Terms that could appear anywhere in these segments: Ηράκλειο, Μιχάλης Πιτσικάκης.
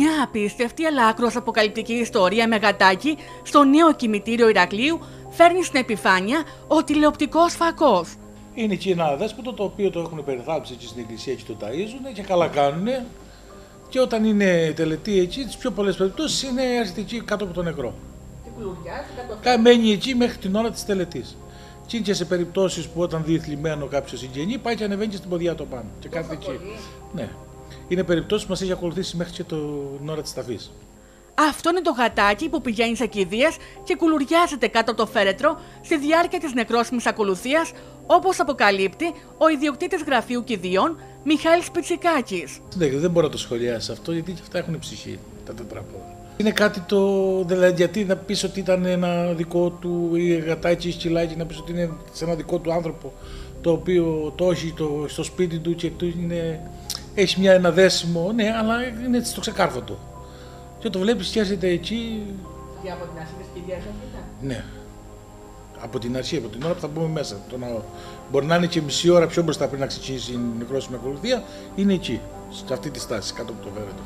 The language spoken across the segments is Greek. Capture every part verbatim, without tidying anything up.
Μια απίστευτη αλλά άκρως αποκαλυπτική ιστορία με γατάκι στο νέο κημητήριο Ηρακλείου φέρνει στην επιφάνεια ο τηλεοπτικός φακός. Είναι εκεί ένα αδέσποτο το οποίο το έχουν περιθάψει εκεί στην εκκλησία και το ταΐζουν και καλά κάνουνε. Και όταν είναι τελετή εκεί, τις πιο πολλές περιπτώσεις είναι αρχιτική κάτω από το νεκρό. Τι κουλουριά, κάτω από... Μένει εκεί μέχρι την ώρα της τελετής. Και είναι και σε περιπτώσεις που όταν δει θλιμμένο κάποιο συγγενή, πάει και ανεβαίνει και στην ποδιά το πάνω. Και κάθεται εκεί. Ναι. Είναι περιπτώσεις που μας έχει ακολουθήσει μέχρι και την ώρα της ταφής. Αυτό είναι το γατάκι που πηγαίνει σε κηδείες και κουλουριάζεται κάτω από το φέρετρο στη διάρκεια της νεκρόσιμης ακολουθίας, όπως αποκαλύπτει ο ιδιοκτήτης γραφείου κηδείων Μιχάλης Πιτσικάκης. Ναι, δεν μπορώ να το σχολιάσω αυτό, γιατί και αυτά έχουν ψυχή, τα τετραπόδια. Είναι κάτι το. Δηλαδή, γιατί να πεις ότι ήταν ένα δικό του ή γατάκι ή σκυλάκι, να πεις ότι είναι σε ένα δικό του άνθρωπο, το οποίο το έχει το, στο σπίτι του και του είναι. Έχει μια, ένα δέσιμο, ναι, αλλά είναι έτσι στο ξεκάρφωτο. Και το βλέπεις και έρχεται εκεί. Και από την αρχή της κηδείας έρχεται. Ναι. Από την αρχή, από την ώρα που θα μπούμε μέσα. Το να... Μπορεί να είναι και μισή ώρα πιο μπροστά πριν να ξεκινήσει η νεκρόσιμη ακολουθία, είναι εκεί, σε αυτή τη στάση, κάτω από το φέρετρο.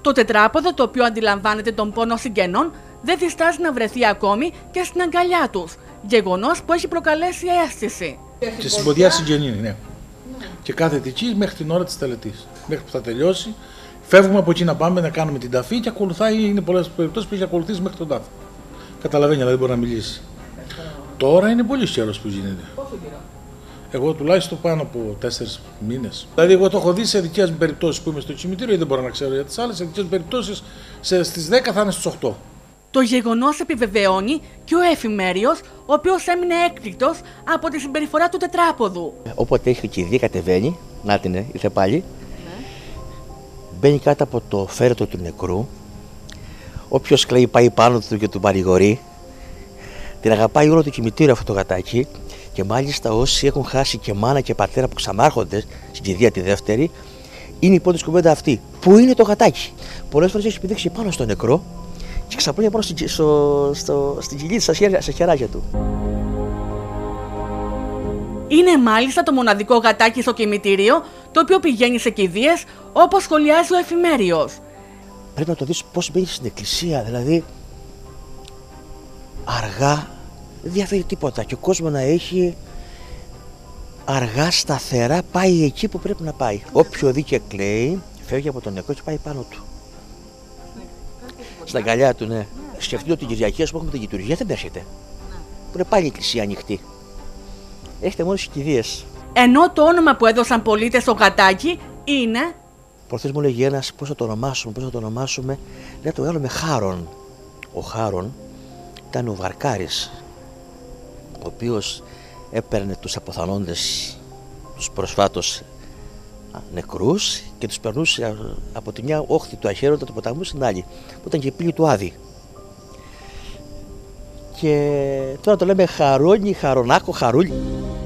Το τετράποδο, το οποίο αντιλαμβάνεται τον πόνο συγγενών, δεν διστάζει να βρεθεί ακόμη και στην αγκαλιά τους. Γεγονός που έχει προκαλέσει αίσθηση. Και στην ποδιά συγγενή, ναι. Και κάθεται εκεί μέχρι την ώρα της τελετής. Μέχρι που θα τελειώσει, φεύγουμε από εκεί να πάμε να κάνουμε την ταφή και ακολουθάει. Είναι πολλές περιπτώσεις που έχει ακολουθήσει μέχρι τον τάφο. Καταλαβαίνει, αλλά δεν μπορεί να μιλήσει. Τώρα είναι πολύ καιρός που γίνεται. Πόσο καιρό? Εγώ τουλάχιστον πάνω από τέσσερις μήνες. Δηλαδή, εγώ το έχω δει σε δικές μου περιπτώσεις που είμαι στο κημητήριο, δεν μπορώ να ξέρω για τις άλλες. Σε δικές μου περιπτώσεις στις δέκα θα είναι στις οκτώ. Το γεγονός επιβεβαιώνει και ο εφημέριος, ο οποίος έμεινε έκπληκτος από τη συμπεριφορά του τετράποδου. Όποτε έχει κηδεία κατεβαίνει, να την ήρθε πάλι, ναι. Μπαίνει κάτω από το φέρετο του νεκρού. Όποιος κλαίει πάει πάνω του και του παρηγορεί. Την αγαπάει όλο το κημητήριο αυτό το γατάκι. Και μάλιστα όσοι έχουν χάσει και μάνα και πατέρα που ξανάρχονται στην κηδεία τη δεύτερη, είναι η πρώτη κουβέντα αυτή. Πού είναι το γατάκι? Πολλές φορές έχει πηδήξει πάνω στο νεκρό. Και ξαπλώνει πάνω στο, στο, στο, στην κοιλή στα χεράκια του. Είναι μάλιστα το μοναδικό γατάκι στο κημητήριο, το οποίο πηγαίνει σε κηδείες, όπως σχολιάζει ο εφημέριος. Πρέπει να το δεις πώς μπαίνει στην εκκλησία, δηλαδή αργά, δεν διαφέρει τίποτα και ο κόσμος να έχει αργά σταθερά, πάει εκεί που πρέπει να πάει. Όποιο δει και κλαίει, φεύγει από τον νεκρό και πάει πάνω του. Στα αγκαλιά του, ναι. Σκεφτείτε ότι την Κυριακή, ας πούμε, έχουμε την λειτουργία, δεν έρχεται. Που είναι πάλι η εκκλησία ανοιχτή. Έχετε μόνο στις κηδείες. Ενώ το όνομα που έδωσαν πολίτες στο γατάκι είναι. Προχθές μου λέγει ένας, πώς θα το ονομάσουμε, πώς θα το ονομάσουμε. Λέει, το βγάλουμε Χάρων. Ο Χάρων ήταν ο βαρκάρης, ο οποίος έπαιρνε τους αποθανόντες, τους προσφάτως νεκρούς και τους περνούσε από τη μια όχθη του αχέρωτα του ποταμού στην άλλη, που ήταν και η πύλη του Άδη. Και τώρα το λέμε Χαρόνι, Χαρονάκο, Χαρούλι.